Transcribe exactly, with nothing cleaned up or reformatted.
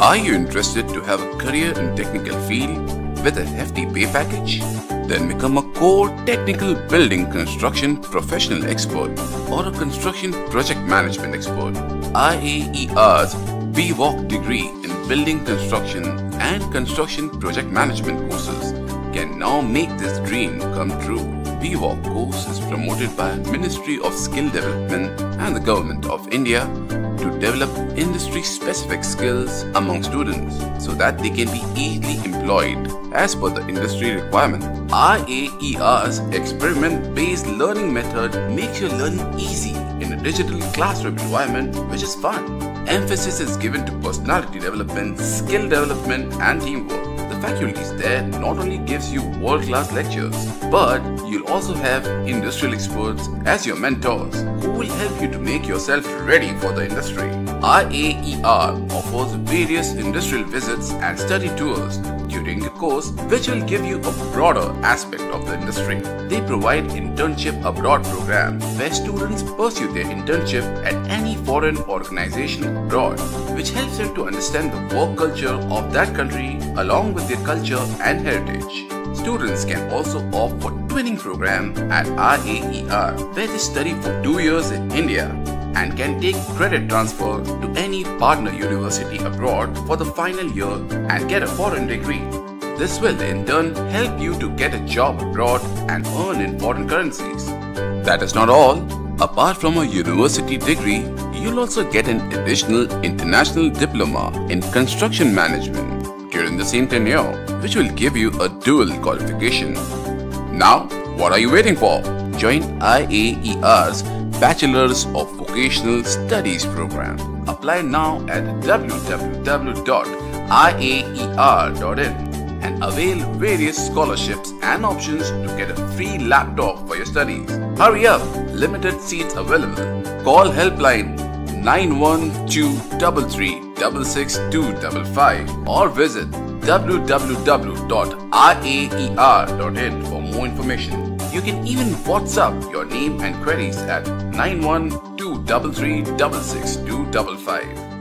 Are you interested to have a career in technical field with a hefty pay package? Then become a core technical building construction professional expert or a construction project management expert. I A E R's B V O C degree in building construction and construction project management courses can now make this dream come true. B V O C course is promoted by Ministry of Skill Development and the Government of India to develop industry-specific skills among students so that they can be easily employed as per the industry requirement. I A E R's experiment-based learning method makes your learning easy in a digital classroom environment which is fun. Emphasis is given to personality development, skill development and teamwork. The faculties there not only gives you world-class lectures, but you'll also have industrial experts as your mentors who will help you to make yourself ready for the industry. I A E R offers various industrial visits and study tours during the course which will give you a broader aspect of the industry. They provide internship abroad program where students pursue their internship at any foreign organization abroad, which helps them to understand the work culture of that country along with their culture and heritage. Students can also opt for twinning program at I A E R where they study for two years in India and can take credit transfer to any partner university abroad for the final year and get a foreign degree. This will in turn help you to get a job abroad and earn in foreign currencies. That is not all. Apart from a university degree, you'll also get an additional international diploma in construction management during the same tenure, which will give you a dual qualification. Now, what are you waiting for? Join I A E R's Bachelor's of Vocational Studies program. Apply now at w w w dot I A E R dot in and avail various scholarships and options to get a free laptop for your studies. Hurry up! Limited seats available. Call helpline nine one two three three six six two five five or visit w w w dot I A E R dot in for more information. You can even WhatsApp your name and queries at nine one two three three six six two five five.